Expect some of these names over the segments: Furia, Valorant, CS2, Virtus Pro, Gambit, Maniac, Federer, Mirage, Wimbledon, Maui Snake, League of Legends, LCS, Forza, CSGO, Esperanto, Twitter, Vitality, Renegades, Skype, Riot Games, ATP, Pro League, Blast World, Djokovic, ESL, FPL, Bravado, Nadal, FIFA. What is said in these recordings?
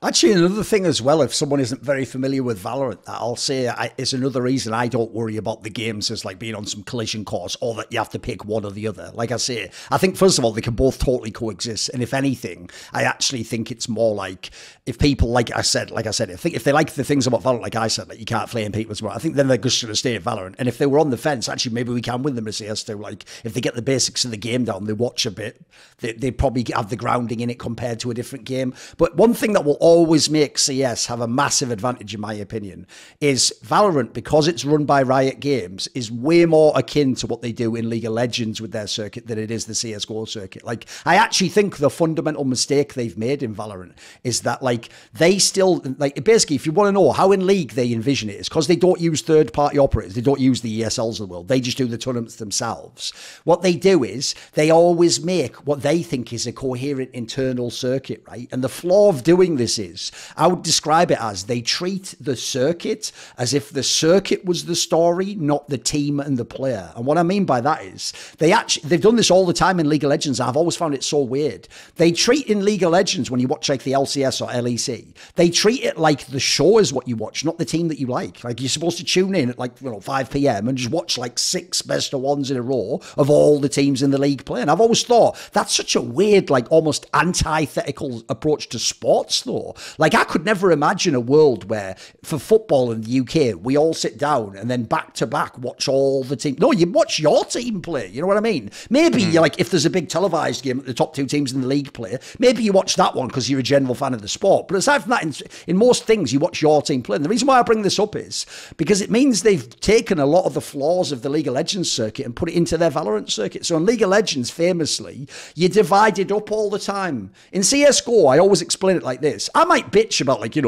Actually, another thing as well, if someone isn't very familiar with Valorant, I'll say it's another reason I don't worry about the games as like being on some collision course or that you have to pick one or the other. Like I say, I think, first of all, they can both totally coexist. And if anything, I actually think it's more like if people, like I said, if they like the things about Valorant, like I said, like you can't play in people's world, I think then they're just going to stay at Valorant. And if they were on the fence, actually, maybe we can win them as CS2. Like if they get the basics of the game down, they watch a bit, they probably have the grounding in it compared to a different game. But one thing that will always make CS have a massive advantage, in my opinion, is Valorant, because it's run by Riot Games, is way more akin to what they do in League of Legends with their circuit than it is the CSGO circuit. Like, I actually think the fundamental mistake they've made in Valorant is that, like, they still, like, basically, if you want to know how in League they envision it, is because they don't use third-party operators. They don't use the ESLs of the world. They just do the tournaments themselves. What they do is they always make what they think is a coherent internal circuit, right? And the flaw of doing this is, I would describe it as they treat the circuit as if the circuit was the story, not the team and the player. And what I mean by that is they've done this all the time in League of Legends. I've always found it so weird. They treat in League of Legends, when you watch like the LCS or LEC, they treat it like the show is what you watch, not the team that you like. Like you're supposed to tune in at like 5 PM and just watch like 6 best of ones in a row of all the teams in the league playing. And I've always thought that's such a weird, like almost antithetical approach to sports though. Like, I could never imagine a world where, for football in the UK, we all sit down and then back-to-back watch all the teams. No, you watch your team play, you know what I mean? Maybe, you're like, if there's a big televised game that the top 2 teams in the league play, maybe you watch that one because you're a general fan of the sport. But aside from that, in most things, you watch your team play. And the reason why I bring this up is because it means they've taken a lot of the flaws of the League of Legends circuit and put it into their Valorant circuit. So in League of Legends, famously, you're divided up all the time. In CSGO, I always explain it like this. I might bitch about, like, the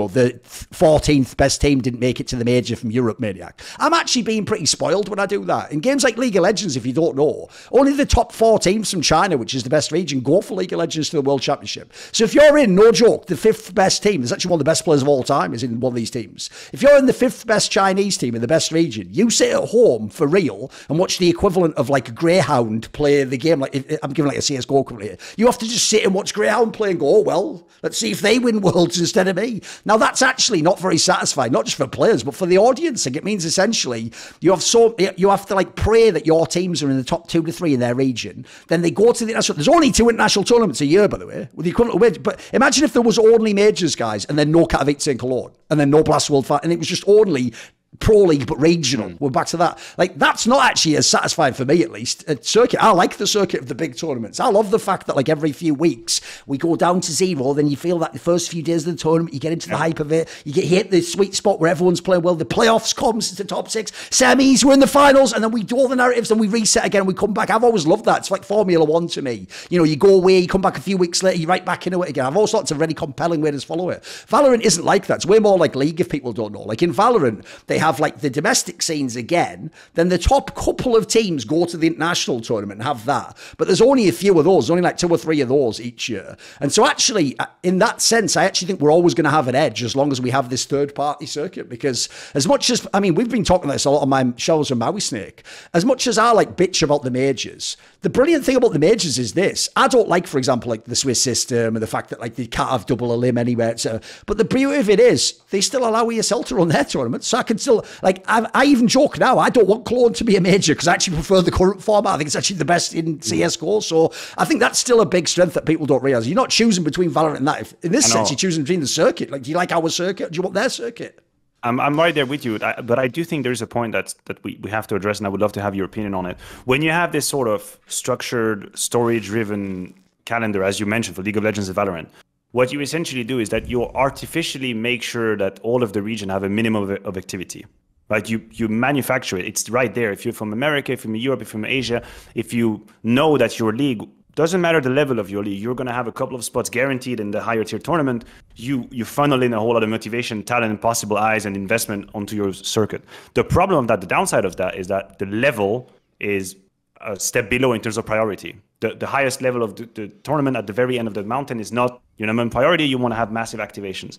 14th best team didn't make it to the major from Europe, maniac. I'm actually being pretty spoiled when I do that. In games like League of Legends, if you don't know, only the top 4 teams from China, which is the best region, go for League of Legends to the World Championship. So if you're in, no joke, the 5th best team, there's actually one of the best players of all time is in one of these teams. If you're in the 5th best Chinese team in the best region, you sit at home for real and watch the equivalent of, like, Greyhound play the game. Like, I'm giving, like, a CSGO company here. You have to just sit and watch Greyhound play and go, oh, well, let's see if they win Worlds instead of me. Now, that's actually not very satisfying, not just for players, but for the audience. Like, it means essentially you have to like pray that your teams are in the top 2 to 3 in their region. Then they go to the international. There's only 2 international tournaments a year, by the way, with the equivalent of wage. But imagine if there was only majors, guys, and then no Katowice and Cologne, and then no Blast World, and it was just only Pro League, but regional. We're back to that. Like, that's not actually as satisfying for me, at least. Circuit, I like the circuit of the big tournaments. I love the fact that, like, every few weeks we go down to 0, then you feel that the first few days of the tournament, you get into the hype of it, you hit the sweet spot where everyone's playing well, the playoffs comes to the top 6, semis, we're in the finals, and then we do all the narratives, and we reset again, we come back. I've always loved that. It's like Formula 1 to me. You know, you go away, you come back a few weeks later, you're right back into it again. I've all sorts of really compelling ways to follow it. Valorant isn't like that. It's way more like League, if people don't know. Like, in Valorant, they have, like, the domestic scenes again, then the top couple of teams go to the international tournament and have that. But there's only a few of those, there's only like 2 or 3 of those each year. And so actually, in that sense, I actually think we're always going to have an edge as long as we have this third-party circuit, because as much as, I mean, we've been talking about this a lot on my shows with Maui Snake, as much as I, like, bitch about the majors, the brilliant thing about the majors is this. I don't like, for example, like the Swiss system and the fact that, like, they can't have double a limb anywhere, etc. But the beauty of it is they still allow ESL to run their tournament, so I can still, like, I even joke now, I don't want Cologne to be a major because I actually prefer the current format. I think it's actually the best in CSGO. So I think that's still a big strength that people don't realize. You're not choosing between Valorant and that. In this sense, you're choosing between the circuit. Like, do you like our circuit? Do you want their circuit? I'm right there with you, but I do think there's a point that we have to address, and I would love to have your opinion on it. When you have this sort of structured, story-driven calendar, as you mentioned, for League of Legends and Valorant, what you essentially do is that you artificially make sure that all of the region have a minimum of activity, right? You manufacture it. It's right there. If you're from America, if you're from Europe, if you're from Asia, if you know that your league, doesn't matter the level of your league, you're going to have a couple of spots guaranteed in the higher tier tournament, you funnel in a whole lot of motivation, talent, possible eyes, and investment onto your circuit. The problem of that, the downside of that, is that the level is a step below in terms of priority. The highest level of the tournament at the very end of the mountain is not your number one priority. You want to have massive activations.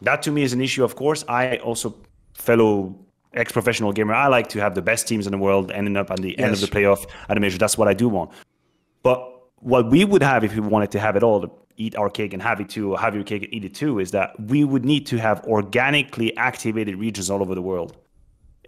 That to me is an issue, of course. I also, fellow ex-professional gamer, I like to have the best teams in the world ending up at the end of the playoff at a major. That's what I do want. But what we would have if we wanted to have it all eat our cake and have it too, or have your cake and eat it too, is that we would need to have organically activated regions all over the world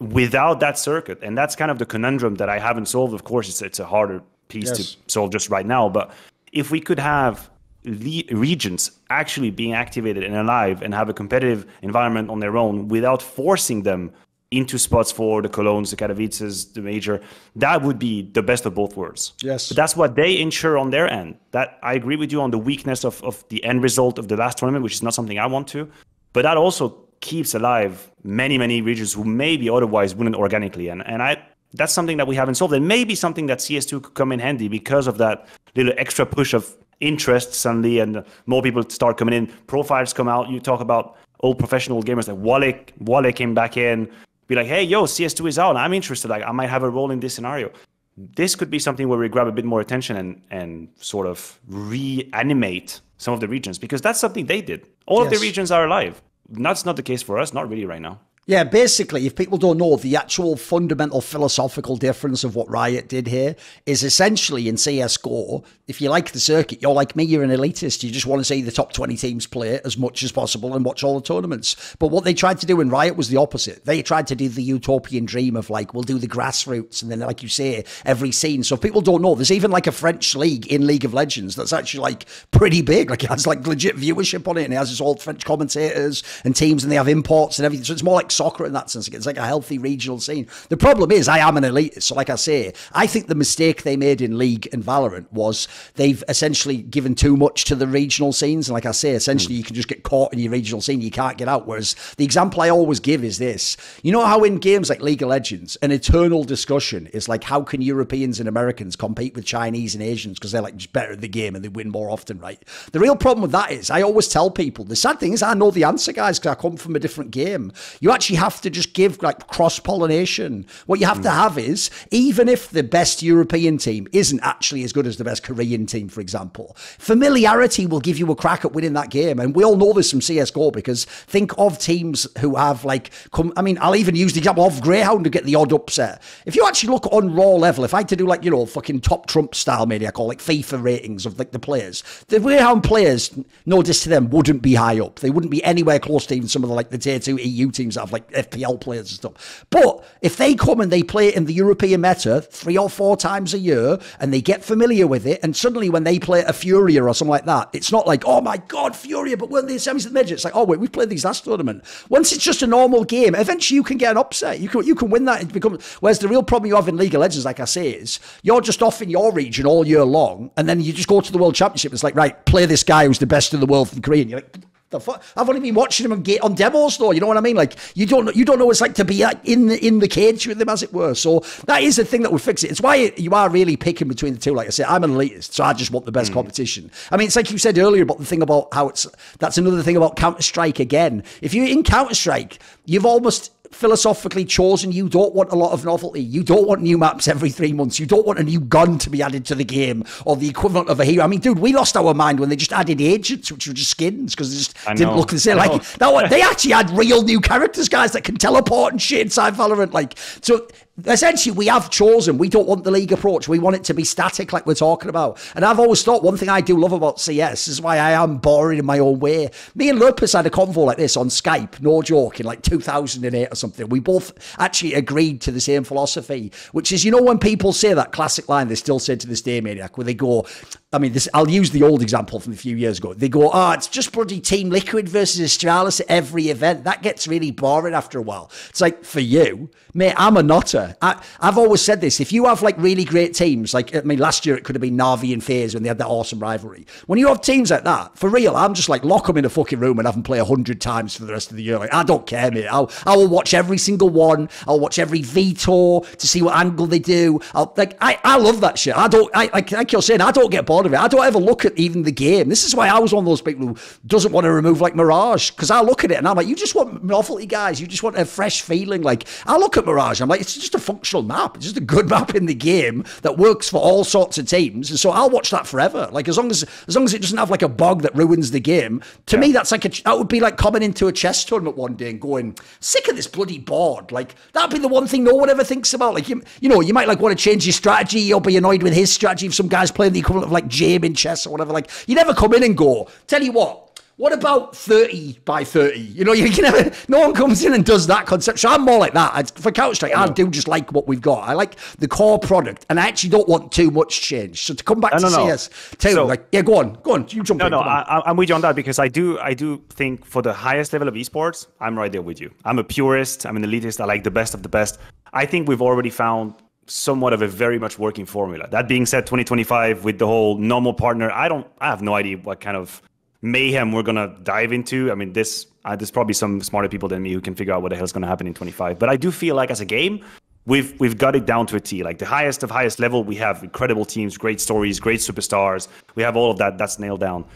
without that circuit. And that's kind of the conundrum that I haven't solved. Of course, it's a harder piece to solve just right now. But if we could have the regions actually being activated and alive and have a competitive environment on their own without forcing them into spots for the Colognes, the Katowices, the major, that would be the best of both worlds. Yes. But that's what they ensure on their end. That I agree with you on the weakness of the end result of the last tournament, which is not something I want to. But that also keeps alive many, many regions who maybe otherwise wouldn't organically. And that's something that we haven't solved. And maybe something that CS2 could come in handy because of that little extra push of interest suddenly, and more people start coming in, profiles come out. You talk about old professional gamers like Wale came back in, be like, hey, yo, CS2 is out, I'm interested, like I might have a role in this scenario. This could be something where we grab a bit more attention and sort of reanimate some of the regions, because that's something they did. All of the regions are alive. That's not the case for us, not really right now. Yeah, basically, if people don't know, the actual fundamental philosophical difference of what Riot did here is essentially in CSGO, if you like the circuit, you're like me, you're an elitist. You just want to see the top 20 teams play as much as possible and watch all the tournaments. But what they tried to do in Riot was the opposite. They tried to do the utopian dream of like, we'll do the grassroots and then, like you say, every scene. So if people don't know, there's even like a French league in League of Legends that's actually like pretty big. Like it has like legit viewership on it, and it has its old French commentators and teams, and they have imports and everything. So it's more like soccer in that sense. It's like a healthy regional scene. The problem is I am an elitist. So like I say, I think the mistake they made in League and Valorant was they've essentially given too much to the regional scenes. And like I say, essentially you can just get caught in your regional scene. You can't get out. Whereas the example I always give is this. You know how in games like League of Legends, an eternal discussion is like, how can Europeans and Americans compete with Chinese and Asians? Because they're like just better at the game and they win more often, right? The real problem with that is I always tell people, the sad thing is I know the answer, guys, because I come from a different game. You actually have to just give like cross-pollination. What you have to have is, even if the best European team isn't actually as good as the best Korean team, for example, familiarity will give you a crack at winning that game. And we all know this from CSGO, because think of teams who have like, I'll even use the example of Greyhound to get the odd upset. If you actually look on raw level, if I had to do like, you know, fucking top Trump style, maybe I call like FIFA ratings of like the players, the Greyhound players, no diss to them, wouldn't be high up. They wouldn't be anywhere close to even some of the like the tier 2 EU teams that have like FPL players and stuff. But if they come and they play in the European meta 3 or 4 times a year and they get familiar with it, and suddenly when they play a Furia or something like that, it's not like, oh my God, Furia, but weren't they semis at the major? It's like, oh wait, we've played these last tournament. Once it's just a normal game, eventually you can get an upset. You can win that. It becomes, whereas the real problem you have in League of Legends, like I say, is you're just off in your region all year long, and then you just go to the World Championship. It's like, right, play this guy who's the best in the world from Korea. And you're like, the fuck? I've only been watching him on demos, though. You know what I mean? Like you don't know what it's like to be like in the cage with them, as it were. So that is the thing that would fix it. It's why you are really picking between the two. Like I said, I'm an elitist, so I just want the best competition. I mean, it's like you said earlier about the thing about how it's. That's another thing about Counter-Strike again. If you're in Counter-Strike, you've almost philosophically chosen you don't want a lot of novelty. You don't want new maps every 3 months. You don't want a new gun to be added to the game or the equivalent of a hero. I mean, dude, we lost our mind when they just added agents, which were just skins, because they just didn't look the same. Like that, they actually had real new characters, guys, that can teleport and shit inside Valorant. Like, so essentially we have chosen, we don't want the league approach. We want it to be static, like we're talking about. And I've always thought, one thing I do love about CS is why I am boring in my own way. Me and Lopez had a convo like this on Skype, no joke, in like 2008 or something. We both actually agreed to the same philosophy, which is, you know, when people say that classic line they still say to this day, Maniac, where they go, I mean, this, I'll use the old example from a few years ago. They go, oh, it's just bloody Team Liquid versus Astralis at every event. That gets really boring after a while. It's like, for you, mate, I'm a nutter. I've always said this. If you have like really great teams, like, I mean, last year it could have been Na'Vi and FaZe when they had that awesome rivalry. When you have teams like that, for real, I'm just like, lock them in a fucking room and have them play 100 times for the rest of the year. Like, I don't care, mate. I will watch every single one. I'll watch every veto to see what angle they do. I love that shit. Like you're saying, I don't get bored of it. I don't ever look at even the game. This is why I was one of those people who doesn't want to remove like Mirage, because I look at it and I'm like, you just want novelty, guys. You just want a fresh feeling. Like, I look at Mirage, I'm like, it's just a functional map. It's just a good map in the game that works for all sorts of teams. And so I'll watch that forever. Like, as long as it doesn't have like a bug that ruins the game. To me, that's like that would be like coming into a chess tournament one day and going, sick of this bloody board. Like, that'd be the one thing no one ever thinks about. Like, you know, you might like want to change your strategy. You'll be annoyed with his strategy if some guy's playing the equivalent of like Jame in chess or whatever. Like, you never come in and go, tell you what about 30 by 30? You know, you can never, no one comes in and does that concept. So I'm more like that. For Counter-Strike, I do just like what we've got. I like the core product, and I actually don't want too much change. So to come back to CS2, so, like, yeah, go on, you jump in. I'm with you on that, because I do think for the highest level of esports, I'm right there with you. I'm a purist, I'm an elitist, I like the best of the best. I think we've already found somewhat of a very much working formula. That being said, 2025 with the whole normal partner, I have no idea what kind of mayhem we're gonna dive into. I mean, there's probably some smarter people than me who can figure out what the hell's gonna happen in 25. But I do feel like as a game, we've got it down to a T. Like the highest of highest level, we have incredible teams, great stories, great superstars. We have all of that. That's nailed down.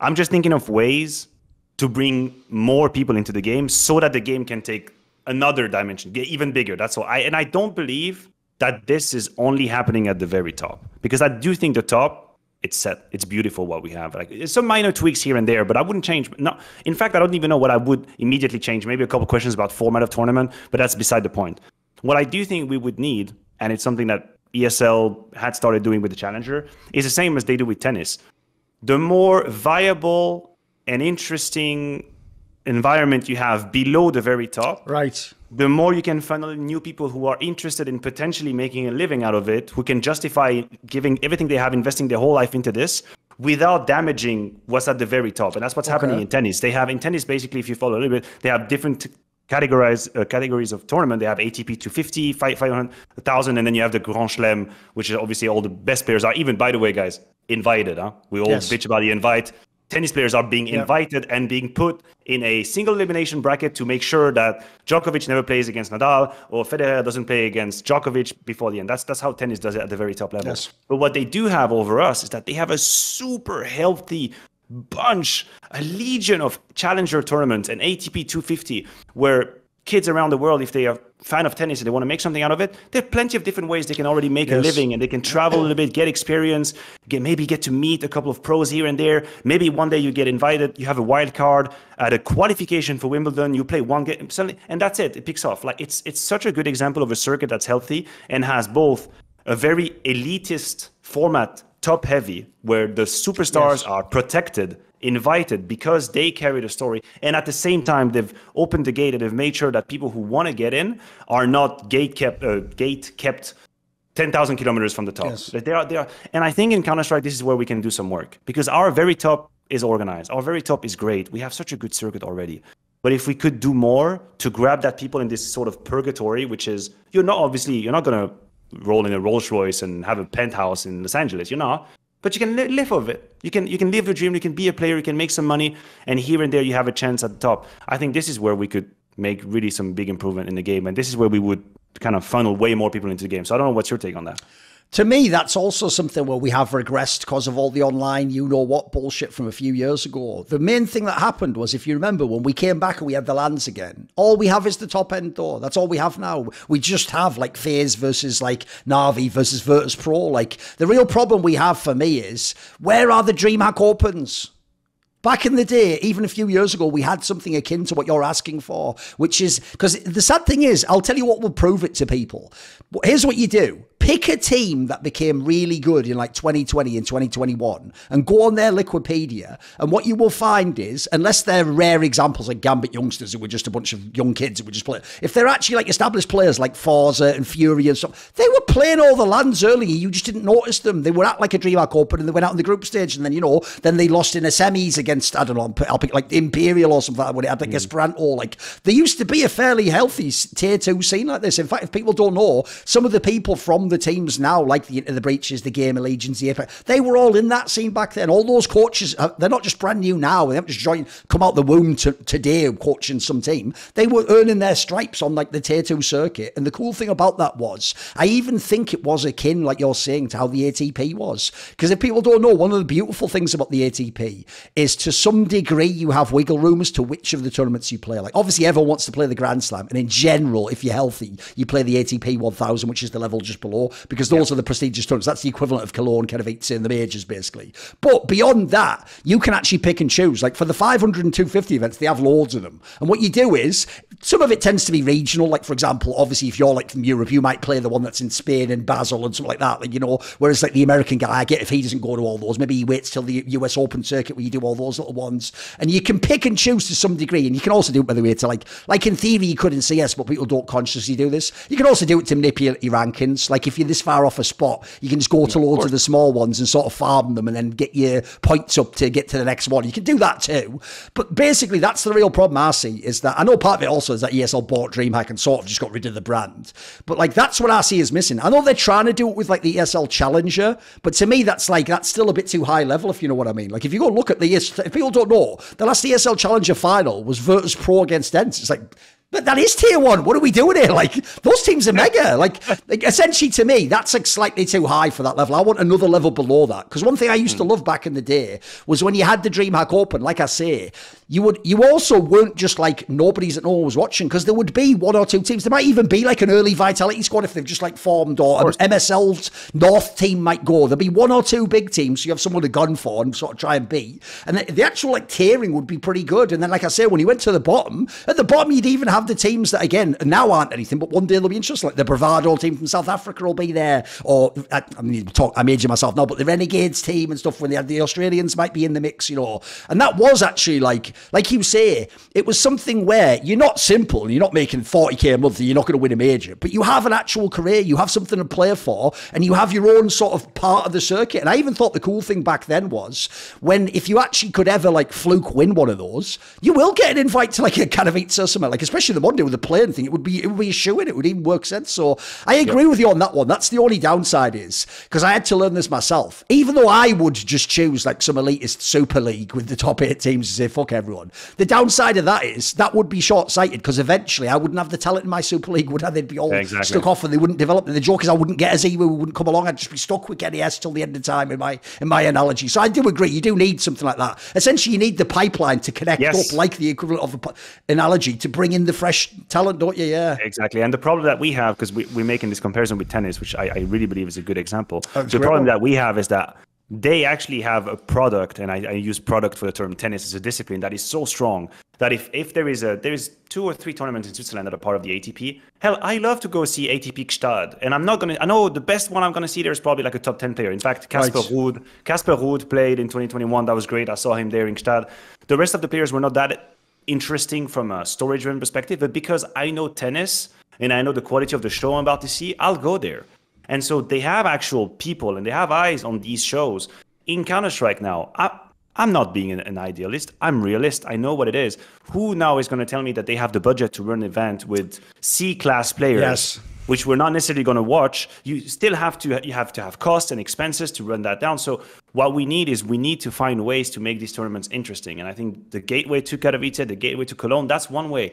I'm just thinking of ways to bring more people into the game so that the game can take another dimension, get even bigger. That's all. And I don't believe that this is only happening at the very top, because I do think the top, it's set. It's beautiful what we have. Like, some minor tweaks here and there, but I wouldn't change. No, in fact, I don't even know what I would immediately change. Maybe a couple questions about format of tournament, but that's beside the point. What I do think we would need, and it's something that ESL had started doing with the Challenger, is the same as they do with tennis. The more viable and interesting environment you have below the very top, right, the more you can funnel new people who are interested in potentially making a living out of it, who can justify giving everything they have, investing their whole life into this without damaging what's at the very top. And that's what's happening in tennis. They have in tennis, basically, if you follow a little bit, they have different categories of tournament. They have ATP 250, 500, 1,000, and then you have the Grand Slam, which is obviously all the best players are, even, by the way, guys, invited. Huh? We all bitch about the invite. Tennis players are being invited and being put in a single elimination bracket to make sure that Djokovic never plays against Nadal or Federer doesn't play against Djokovic before the end. That's how tennis does it at the very top level. Yes. But what they do have over us is that they have a super healthy bunch, a legion of Challenger tournaments and ATP 250 where kids around the world, if they are a fan of tennis and they want to make something out of it, there are plenty of different ways they can already make a living, and they can travel a little bit, get experience, maybe get to meet a couple of pros here and there. Maybe one day you get invited, you have a wild card at a qualification for Wimbledon, you play one game, and that's it. It picks off. Like, it's such a good example of a circuit that's healthy and has both a very elitist format, top-heavy, where the superstars are protected, invited, because they carry the story, and at the same time they've opened the gate and they've made sure that people who want to get in are not gate kept 10,000 kilometers from the top. They are, and I think in Counter-Strike this is where we can do some work, because our very top is organized, our very top is great, we have such a good circuit already. But if we could do more to grab that people in this sort of purgatory, which is, you're not going to roll in a Rolls Royce and have a penthouse in Los Angeles, but you can live of it. You can live your dream. You can be a player. You can make some money. And here and there, you have a chance at the top. I think this is where we could make really some big improvement in the game. And this is where we would kind of funnel way more people into the game. So I don't know what's your take on that. To me, that's also something where we have regressed because of all the online you-know-what bullshit from a few years ago. The main thing that happened was, if you remember, when we came back and we had the lands again, all we have is the top end, though. That's all we have now. We just have, like, FaZe versus, like, Na'Vi versus Virtus Pro. Like, the real problem we have, for me, is where are the DreamHack Opens? Back in the day, even a few years ago, we had something akin to what you're asking for, which is, because the sad thing is, I'll tell you what will prove it to people. Here's what you do. Pick a team that became really good in like 2020 and 2021 and go on their Liquipedia. And what you will find is, unless they're rare examples like Gambit youngsters who were just a bunch of young kids who were just playing, if they're actually like established players like Forza and Furia and stuff, they were playing all the lands earlier. You just didn't notice them. They were at like a DreamHack Open and they went out on the group stage. And then, then they lost in the semis against, I don't know, I'll pick like Imperial or something when it had like Esperanto. Like, there used to be a fairly healthy tier two scene like this. In fact, if people don't know, some of the people from the teams now, like the Into the Breaches, the Game Allegiance, the Apex, they were all in that scene back then. All those coaches, they're not just brand new now. They haven't just come out the womb today coaching some team. They were earning their stripes on like the tier two circuit. And the cool thing about that was, I even think it was akin, like you're saying, to how the ATP was. Because if people don't know, one of the beautiful things about the ATP is, to some degree, you have wiggle room as to which of the tournaments you play. Like, obviously, everyone wants to play the Grand Slam. And in general, if you're healthy, you play the ATP 1000, which is the level just below Pro, because those are the prestigious tournaments. That's the equivalent of Cologne kind of 8 in the majors, basically. But beyond that, you can actually pick and choose. Like for the 500 and 250 events, they have loads of them. And what you do is, some of it tends to be regional. Like, for example, obviously, if you're like from Europe, you might play the one that's in Spain and Basel and something like that, like, you know, whereas like the American guy, I get if he doesn't go to all those, maybe he waits till the US Open circuit where you do all those little ones. And you can pick and choose to some degree. And you can also do it, by the way, to like in theory, you could in CS, but people don't consciously do this. You can also do it to manipulate your rankings. Like if you're this far off a spot, you can just go to loads of the small ones and sort of farm them and then get your points up to get to the next one. You can do that too. But basically, that's the real problem I see, is that I know part of it also is that ESL bought DreamHack and sort of just got rid of the brand. But like, that's what I see is missing. I know they're trying to do it with like the ESL Challenger, but to me, that's like, that's still a bit too high level, if you know what I mean. Like if you go look at the, if people don't know, the last ESL Challenger final was Virtus Pro against Ents. It's like, but that is tier one. What are we doing here? Like, those teams are mega. Like essentially, to me, that's like slightly too high for that level. I want another level below that. Because one thing I used to love back in the day was when you had the DreamHack Open, like I say, you also weren't just like nobody's at all was watching, because there would be one or two teams. There might even be like an early Vitality squad if they've just like formed, or an MSL's North team might go. There'd be one or two big teams, so you have someone to gun for and sort of try and beat. And the actual like tiering would be pretty good. And then, like I say, when you went to the bottom, at the bottom you'd even have the teams that again now aren't anything, but one day they'll be interesting. Like the Bravado team from South Africa will be there, or I'm aging myself now, but the Renegades team and stuff when they had the Australians might be in the mix, you know. And that was actually like you say, it was something where you're not simple and you're not making 40k a month and you're not going to win a major, but you have an actual career, you have something to play for, and you have your own sort of part of the circuit. And I even thought the cool thing back then was when if you actually could ever like fluke win one of those, you will get an invite to like a Katowice or something, like especially the Monday with the plane thing, it would be a shoe in, it would even work sense. So I agree with you on that one. That's the only downside, is because I had to learn this myself, even though I would just choose like some elitist super league with the top 8 teams and say fuck everyone. The downside of that is that would be short-sighted, because eventually I wouldn't have the talent in my super league, would I? They'd be all stuck off and they wouldn't develop. And the joke is I wouldn't get as Ewe, we wouldn't come along. I'd just be stuck with NES till the end of time in my analogy. So I do agree, you do need something like that. Essentially you need the pipeline to connect up, like the equivalent of an analogy, to bring in the fresh talent, don't you? Yeah, exactly. And the problem that we have, because we're making this comparison with tennis, which I really believe is a good example. That's the problem that we have, is that they actually have a product, and I use product for the term, tennis as a discipline that is so strong that if there is 2 or 3 tournaments in Switzerland that are part of the ATP, hell, I love to go see ATP Gstaad, and I'm not gonna, I know the best one I'm gonna see there is probably like a top 10 player. In fact, Casper Ruud played in 2021. That was great. I saw him there in Gstaad. The rest of the players were not that interesting from a story-driven perspective, but because I know tennis and I know the quality of the show I'm about to see, I'll go there. And so they have actual people and they have eyes on these shows. In Counter-Strike now, I'm not being an idealist, I'm realist. I know what it is. Who now is going to tell me that they have the budget to run an event with C-class players, which we're not necessarily going to watch? You still have to have costs and expenses to run that down. So what we need is, we need to find ways to make these tournaments interesting. And I think the gateway to Katowice, the gateway to Cologne, that's one way.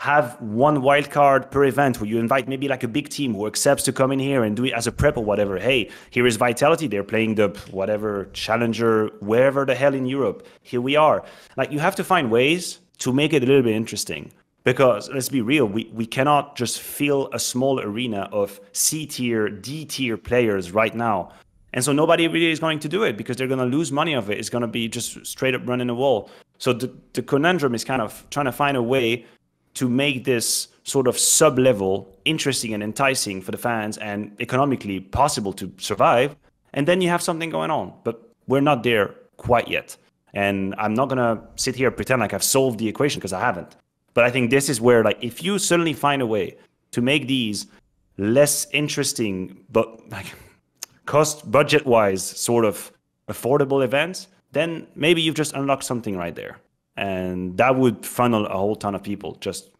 Have one wild card per event where you invite maybe like a big team who accepts to come in here and do it as a prep or whatever. Hey, here is Vitality. They're playing the whatever Challenger, wherever the hell in Europe. Here we are. Like, you have to find ways to make it a little bit interesting. Because let's be real, we cannot just fill a small arena of C-tier, D-tier players right now. And so nobody really is going to do it, because they're going to lose money of it. It's going to be just straight up running the wall. So the conundrum is kind of trying to find a way to make this sort of sub-level interesting and enticing for the fans and economically possible to survive. And then you have something going on, but we're not there quite yet. And I'm not going to sit here and pretend like I've solved the equation, because I haven't. But I think this is where, like, if you suddenly find a way to make these less interesting, but like cost budget-wise sort of affordable events, then maybe you've just unlocked something right there. And that would funnel a whole ton of people. Just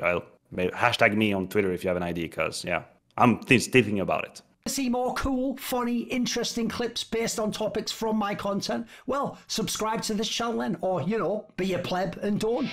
hashtag me on Twitter if you have an idea, because yeah, I'm thinking about it. See more cool, funny, interesting clips based on topics from my content? Well, subscribe to this channel then, or, you know, be a pleb and don't.